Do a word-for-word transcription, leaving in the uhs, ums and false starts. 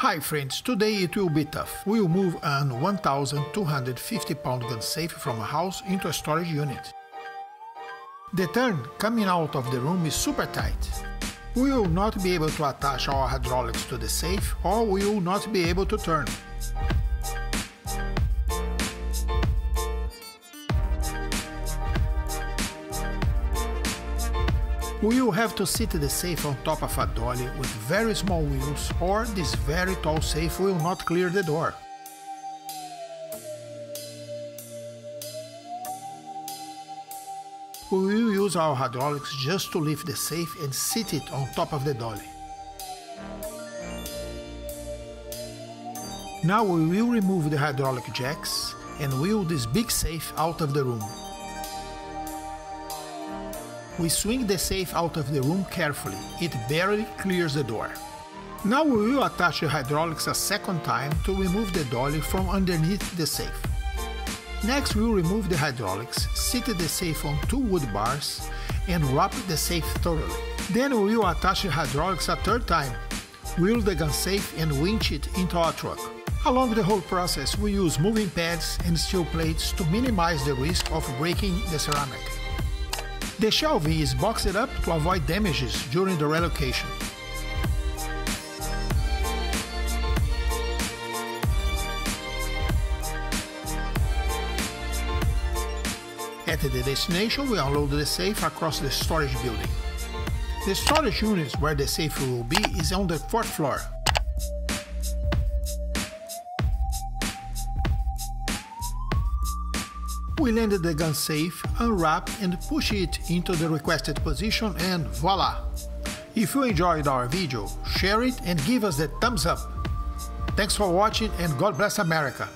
Hi friends, today it will be tough. We will move an one thousand two hundred fifty pound gun safe from a house into a storage unit. The turn coming out of the room is super tight. We will not be able to attach our hydraulics to the safe, or we will not be able to turn. We will have to sit the safe on top of a dolly with very small wheels, or this very tall safe will not clear the door. We will use our hydraulics just to lift the safe and sit it on top of the dolly. Now we will remove the hydraulic jacks and wheel this big safe out of the room. We swing the safe out of the room carefully, it barely clears the door. Now we will attach the hydraulics a second time to remove the dolly from underneath the safe. Next we will remove the hydraulics, sit the safe on two wood bars and wrap the safe thoroughly. Then we will attach the hydraulics a third time, wheel the gun safe and winch it into our truck. Along the whole process we use moving pads and steel plates to minimize the risk of breaking the ceramic. The shelving is boxed up to avoid damages during the relocation. At the destination, we unload the safe across the storage building. The storage unit where the safe will be is on the fourth floor. We landed the gun safe, unwrap and push it into the requested position, and voila! If you enjoyed our video, share it and give us the thumbs up. Thanks for watching and God bless America!